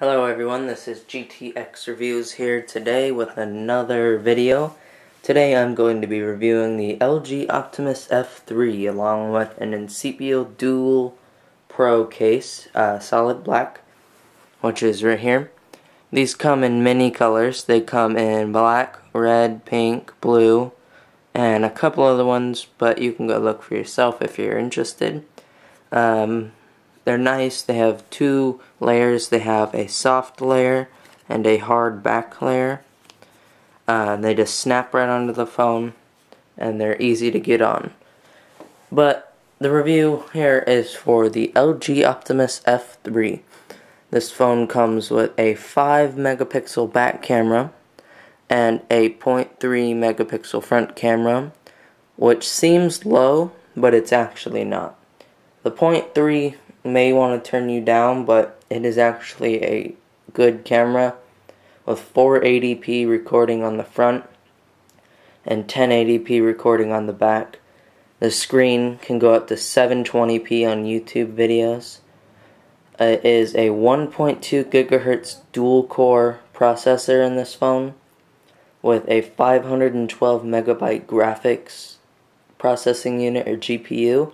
Hello everyone, this is GTX Reviews here today with another video. Today I'm going to be reviewing the LG Optimus F3 along with an Incipio Dual Pro case, solid black, which is right here. These come in many colors. They come in black, red, pink, blue, and a couple other ones, but you can go look for yourself if you're interested. They're nice. They have two layers. They have a soft layer and a hard back layer. They just snap right onto the phone and they're easy to get on. But the review here is for the LG Optimus F3. This phone comes with a 5 megapixel back camera and a 0.3 megapixel front camera, which seems low, but it's actually not. The 0.3 may want to turn you down, but it is actually a good camera with 480p recording on the front and 1080p recording on the back. The screen can go up to 720p on YouTube videos. It is a 1.2 gigahertz dual core processor in this phone with a 512 megabyte graphics processing unit, or GPU.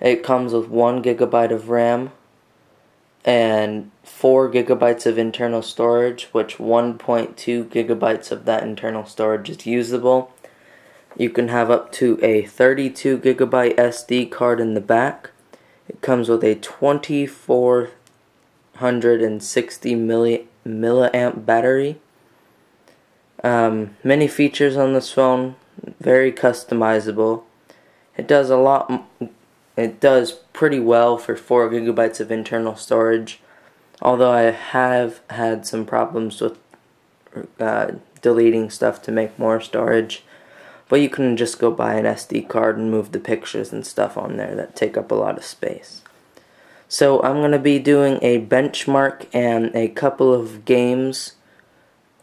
It comes with 1 gigabyte of RAM and 4 gigabytes of internal storage, which 1.2 gigabytes of that internal storage is usable. You can have up to a 32 gigabyte SD card in the back. It comes with a 2460 milliamp battery. Many features on this phone, very customizable. It does a lot. It does pretty well for 4 gigabytes of internal storage, although I have had some problems with deleting stuff to make more storage. But you can just go buy an SD card and move the pictures and stuff on there that take up a lot of space. So I'm going to be doing a benchmark and a couple of games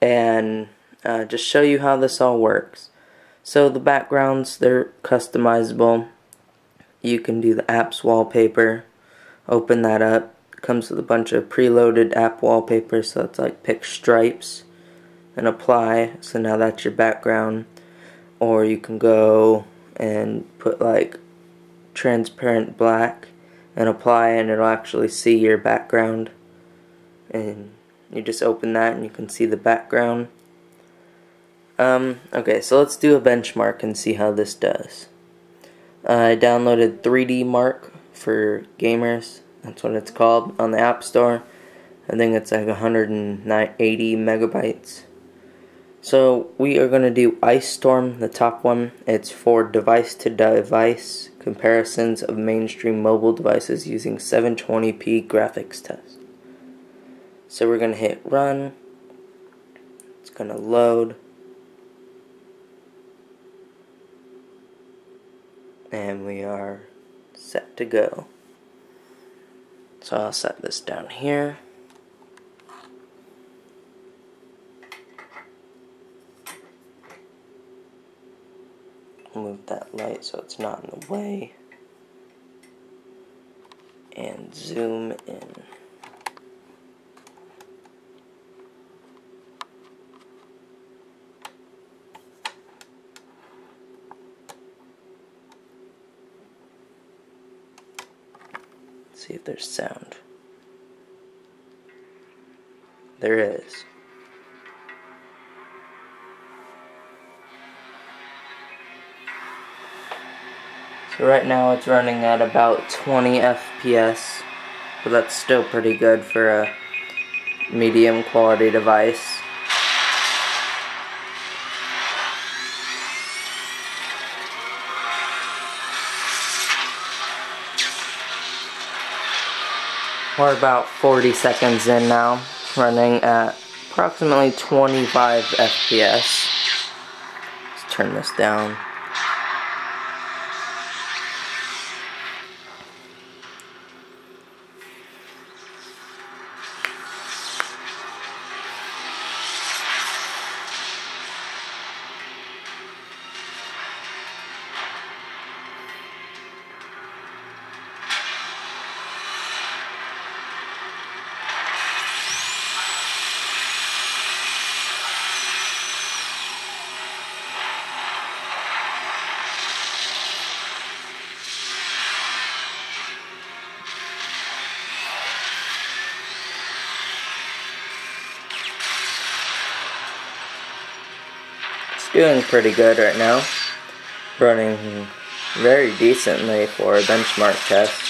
and just show you how this all works. So the backgrounds, they're customizable. You can do the app's wallpaper, open that up. It comes with a bunch of preloaded app wallpapers, so it's like pick stripes and apply. So now that's your background. Or you can go and put like transparent black and apply, and it'll actually see your background. And you just open that and you can see the background. Okay, so let's do a benchmark and see how this does. I downloaded 3D Mark for gamers, that's what it's called, on the App Store. I think it's like 180 megabytes. So we are going to do Ice Storm, the top one. It's for device-to-device comparisons of mainstream mobile devices using 720p graphics test. So we're going to hit run. It's going to load. And we are set to go. So I'll set this down here. Move that light so it's not in the way. And zoom in. See if there's sound. There is. So right now it's running at about 20 FPS, but that's still pretty good for a medium quality device. We're about 40 seconds in now, running at approximately 25 FPS. Let's turn this down. doing pretty good right now. Running very decently for a benchmark test.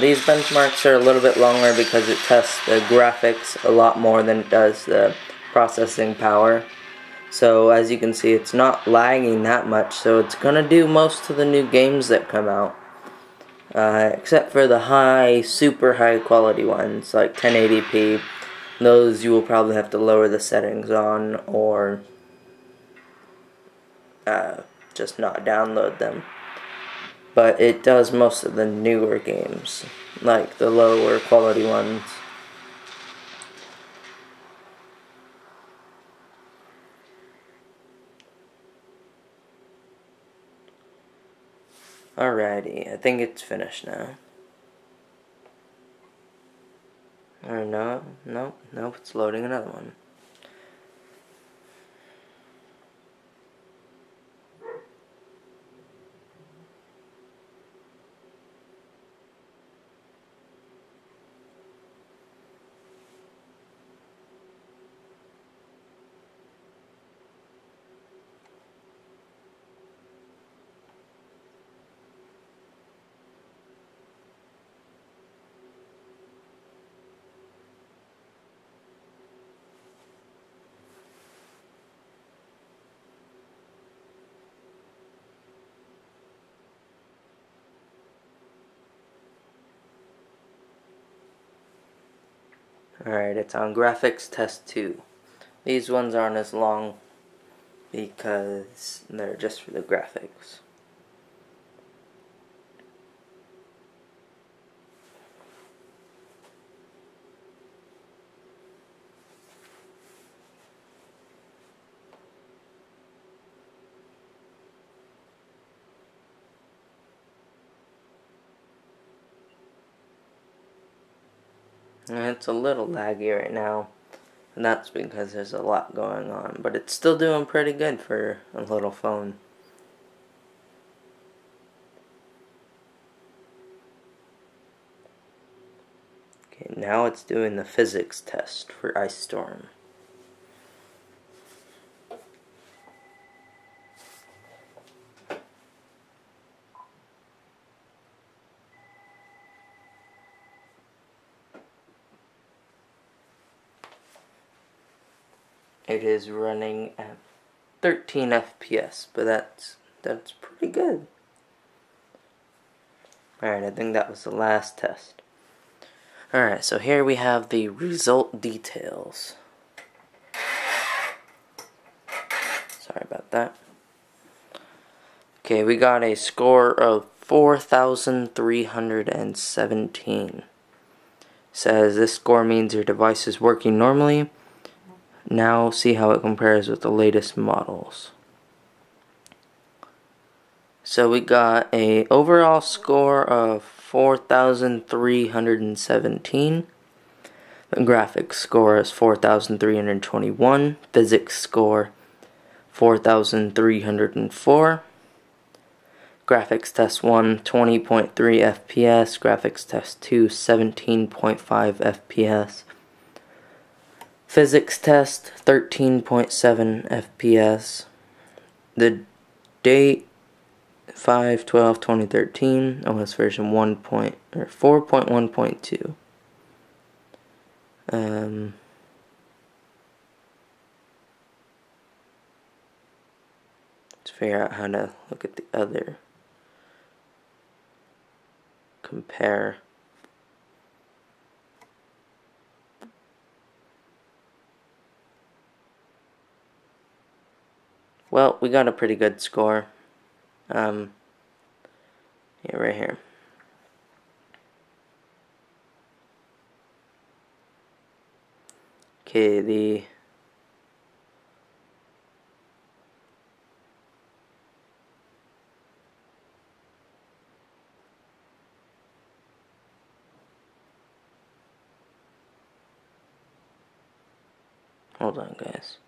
These benchmarks are a little bit longer because it tests the graphics a lot more than it does the processing power. So as you can see, it's not lagging that much, so it's going to do most of the new games that come out. Except for the high, super high quality ones, like 1080p. Those you will probably have to lower the settings on, or just not download them. But it does most of the newer games, like the lower quality ones. Alrighty, I think it's finished now. Or nope, it's loading another one. Alright, it's on graphics test 2. These ones aren't as long because they're just for the graphics. It's a little laggy right now, and that's because there's a lot going on, but it's still doing pretty good for a little phone. Okay, now it's doing the physics test for Ice Storm. It is running at 13 FPS, but that's pretty good. Alright, I think that was the last test. Alright, so here we have the result details. Sorry about that. Okay, we got a score of 4,317. Says this score means your device is working normally. Now see how it compares with the latest models. So we got a overall score of 4,317. The graphics score is 4,321. Physics score 4,304. Graphics test 1, 20.3 FPS. Graphics test 2, 17.5 FPS. Physics test 13.7 FPS. The date 5/12/2013. OS version 4.1.2. Let's figure out how to look at the other. Compare. Well, we got a pretty good score. Yeah, right here. Okay, the hold on, guys.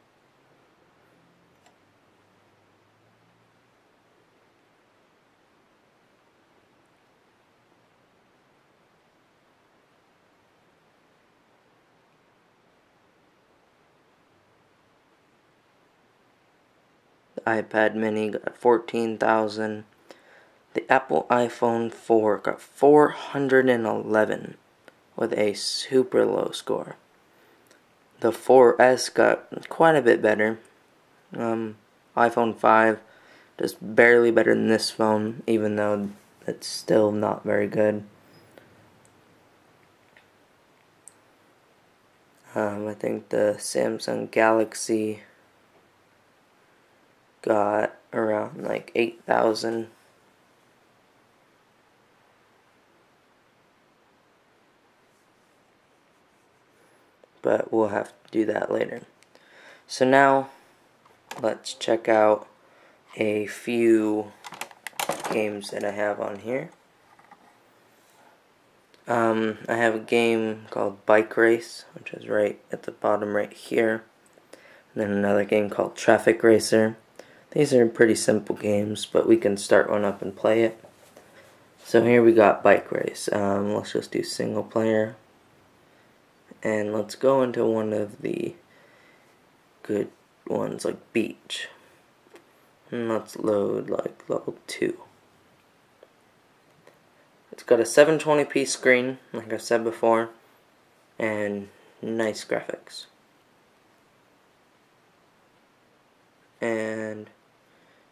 iPad mini got 14,000. The Apple iPhone 4 got 411 with a super low score. The 4S got quite a bit better. iPhone 5 just barely better than this phone, even though it's still not very good. I think the Samsung Galaxy got around like 8,000. But we'll have to do that later. So now, let's check out a few games that I have on here. I have a game called Bike Race, which is right at the bottom right here. And then another game called Traffic Racer. These are pretty simple games, but we can start one up and play it. So here we got Bike Race. Let's just do single player. And let's go into one of the good ones, like Beach. And let's load like level 2. It's got a 720p screen, like I said before, and nice graphics. And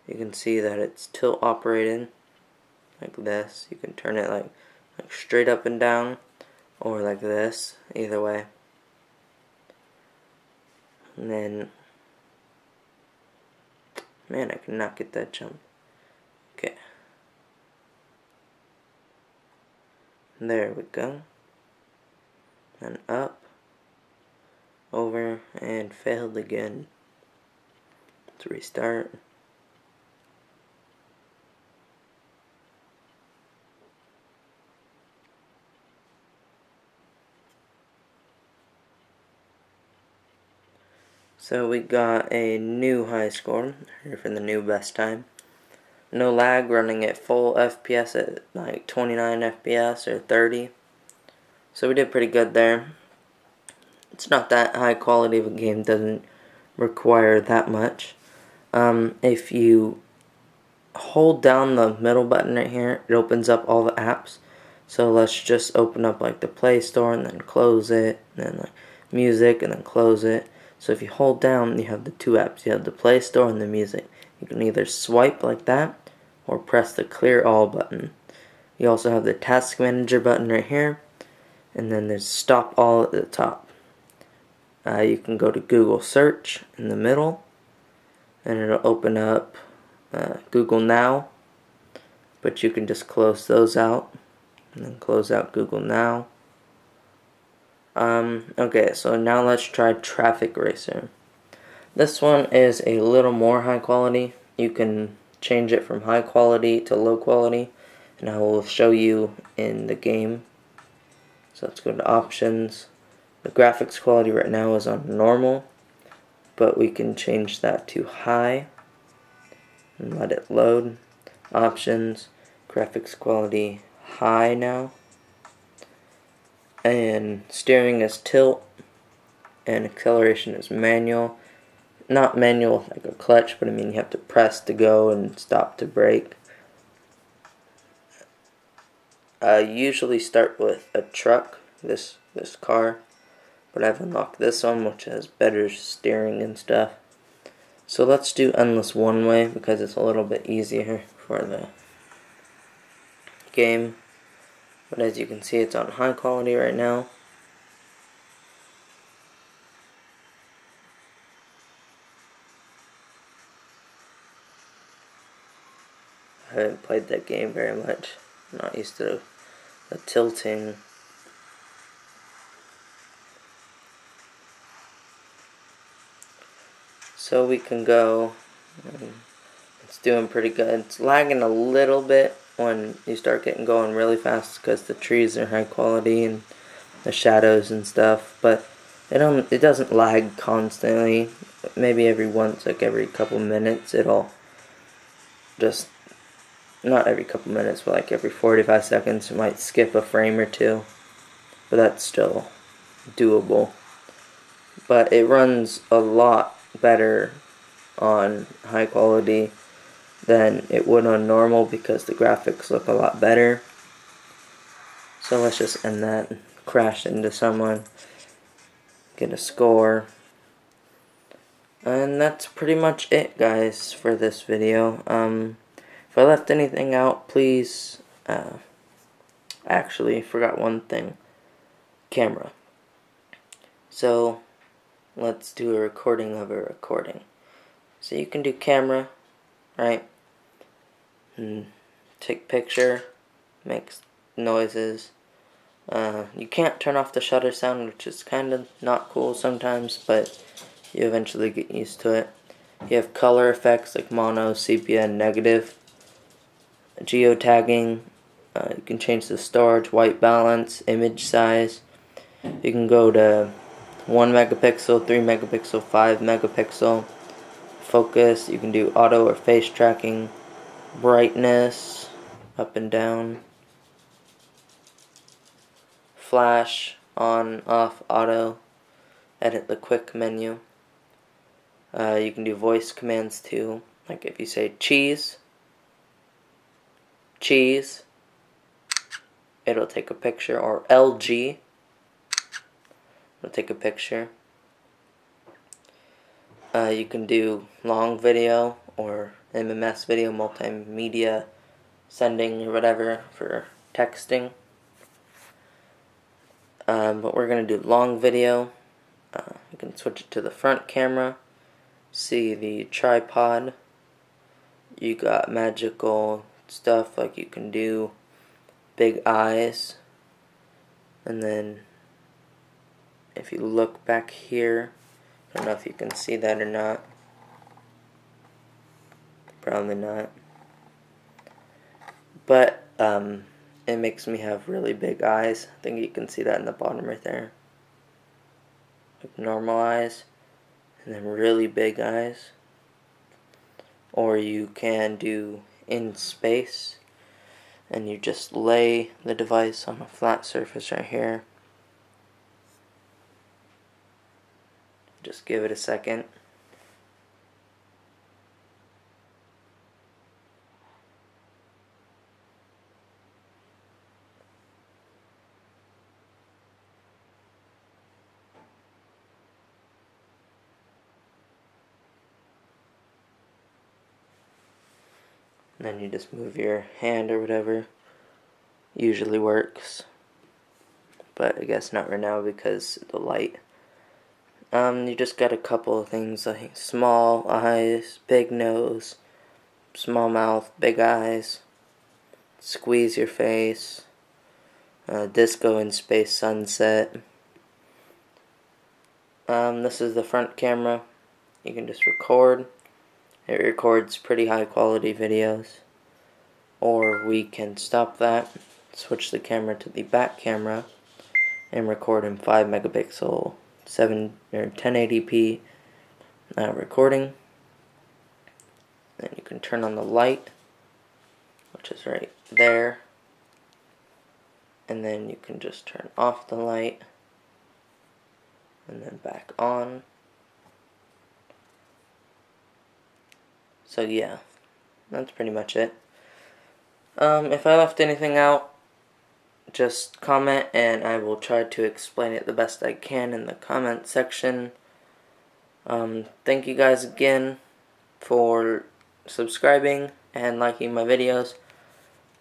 you can see that it's tilt operated, like this. You can turn it like straight up and down, or like this, either way. And then, man, I cannot get that jump. Okay. There we go. And up, over, and failed again. Let's restart. So we got a new high score here for the new best time. No lag, running at full FPS at like 29 FPS or 30. So we did pretty good there. It's not that high quality of a game, doesn't require that much. If you hold down the middle button right here, it opens up all the apps. So let's just open up like the Play Store and then close it, and then like music and then close it. So if you hold down, you have the two apps. You have the Play Store and the music. You can either swipe like that or press the clear all button. You also have the task manager button right here, and then there's stop all at the top. You can go to Google search in the middle, and it'll open up Google Now, but you can just close those out and then close out Google Now. Okay, so now let's try Traffic Racer. This one is a little more high quality. You can change it from high quality to low quality, and I will show you in the game. So let's go to options. The graphics quality right now is on normal, but we can change that to high and let it load. Options, graphics quality, high now. And steering is tilt, and acceleration is manual. Not manual like a clutch, but I mean you have to press to go and stop to brake. I usually start with a truck, this car, but I've unlocked this one, which has better steering and stuff. So let's do endless one way because it's a little bit easier for the game. But as you can see, it's on high quality right now. I haven't played that game very much. I'm not used to the tilting. So we can go. It's doing pretty good. It's lagging a little bit when you start getting going really fast because the trees are high quality and the shadows and stuff, but it doesn't lag constantly. Maybe every couple minutes it'll just, not every couple minutes, but like every 45 seconds it might skip a frame or two, but that's still doable. But it runs a lot better on high quality than it would on normal because the graphics look a lot better. So let's just end that. Crash into someone, get a score. And that's pretty much it, guys, for this video. If I left anything out, please... actually, forgot one thing. Camera. So, let's do a recording of a recording. So you can do camera, right? And take picture, makes noises. You can't turn off the shutter sound, which is kind of not cool sometimes, but you eventually get used to it. You have color effects like mono, sepia, and negative. Geotagging. You can change the storage, white balance, image size. You can go to 1 megapixel, 3 megapixel, 5 megapixel. Focus. You can do auto or face tracking. Brightness. Up and down. Flash. On, off, auto. Edit the quick menu. You can do voice commands too, like if you say cheese, cheese, it'll take a picture, or LG, it'll take a picture. You can do long video or MMS video, multimedia sending or whatever for texting. But we're going to do long video. You can switch it to the front camera, see the tripod. You got magical stuff, like you can do big eyes, and then if you look back here, I don't know if you can see that or not, probably not, but it makes me have really big eyes. I think you can see that in the bottom right there. Like normal eyes, and then really big eyes. Or you can do in space, and you just lay the device on a flat surface right here. Just give it a second. Then you just move your hand or whatever. Usually works, but I guess not right now because of the light. You just got a couple of things like small eyes, big nose, small mouth, big eyes, squeeze your face, disco in space sunset. This is the front camera. You can just record. It records pretty high quality videos. Or we can stop that, switch the camera to the back camera, and record in 5 megapixel 7 or 1080p recording. Then you can turn on the light, which is right there, and then you can just turn off the light and then back on. So yeah, that's pretty much it. If I left anything out, just comment and I will try to explain it the best I can in the comment section. Thank you guys again for subscribing and liking my videos.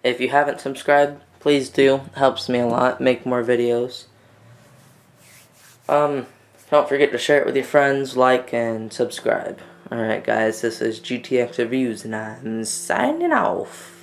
If you haven't subscribed, please do. It helps me a lot, make more videos. Don't forget to share it with your friends, like, and subscribe. Alright guys, this is GTX Reviews and I'm signing off.